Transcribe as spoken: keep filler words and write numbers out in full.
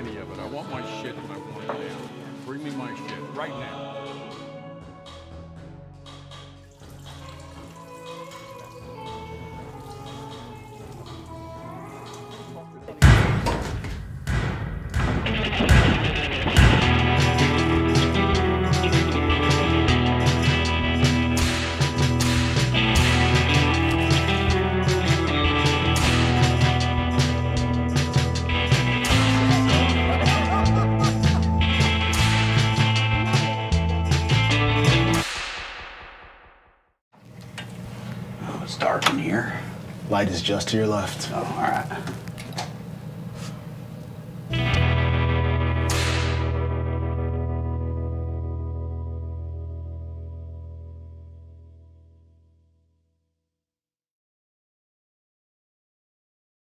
any of it. I want my shit and I want it now. Bring me my shit right now. It's dark in here. Light is just to your left. Oh, all right.